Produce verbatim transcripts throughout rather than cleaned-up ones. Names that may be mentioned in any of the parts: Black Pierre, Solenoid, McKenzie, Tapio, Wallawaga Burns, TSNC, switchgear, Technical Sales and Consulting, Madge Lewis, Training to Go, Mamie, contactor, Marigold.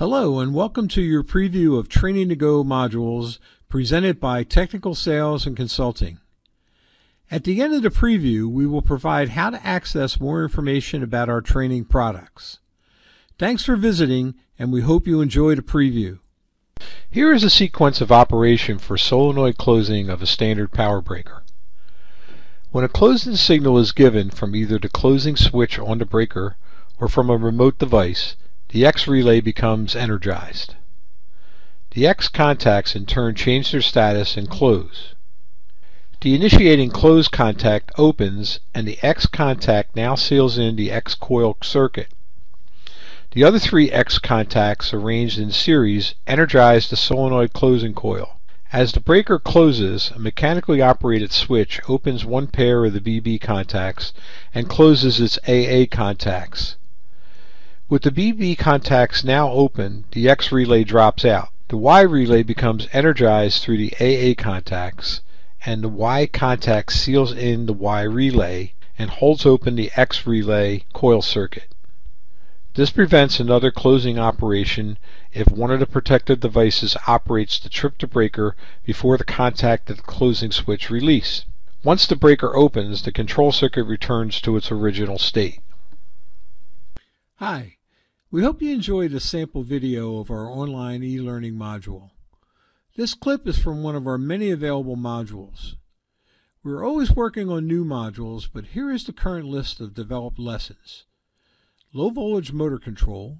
Hello and welcome to your preview of Training to Go modules presented by Technical Sales and Consulting. At the end of the preview, we will provide how to access more information about our training products. Thanks for visiting, and we hope you enjoy the preview. Here is a sequence of operation for solenoid closing of a standard power breaker. When a closing signal is given from either the closing switch on the breaker or from a remote device, the X relay becomes energized. The X contacts in turn change their status and close. The initiating close contact opens and the X contact now seals in the X coil circuit. The other three X contacts arranged in series energize the solenoid closing coil. As the breaker closes, a mechanically operated switch opens one pair of the B B contacts and closes its A A contacts. With the B B contacts now open, the X relay drops out. The Y relay becomes energized through the A A contacts, and the Y contact seals in the Y relay and holds open the X relay coil circuit. This prevents another closing operation if one of the protective devices operates to trip the breaker before the contact at the closing switch release. Once the breaker opens, the control circuit returns to its original state. Hi. We hope you enjoyed a sample video of our online e-learning module. This clip is from one of our many available modules. We're always working on new modules, but here is the current list of developed lessons: low voltage motor control,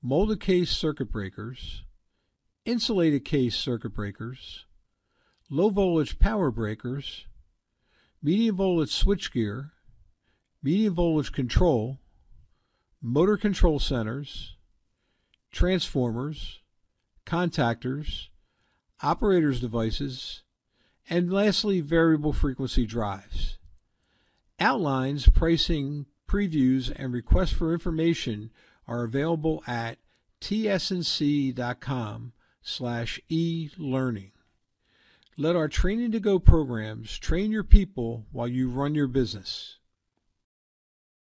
molded case circuit breakers, insulated case circuit breakers, low voltage power breakers, medium voltage switchgear, medium voltage control, motor control centers, transformers, contactors, operators' devices, and lastly, variable frequency drives. Outlines, pricing, previews, and requests for information are available at T S N C dot com slash e learning. Let our Training to Go programs train your people while you run your business.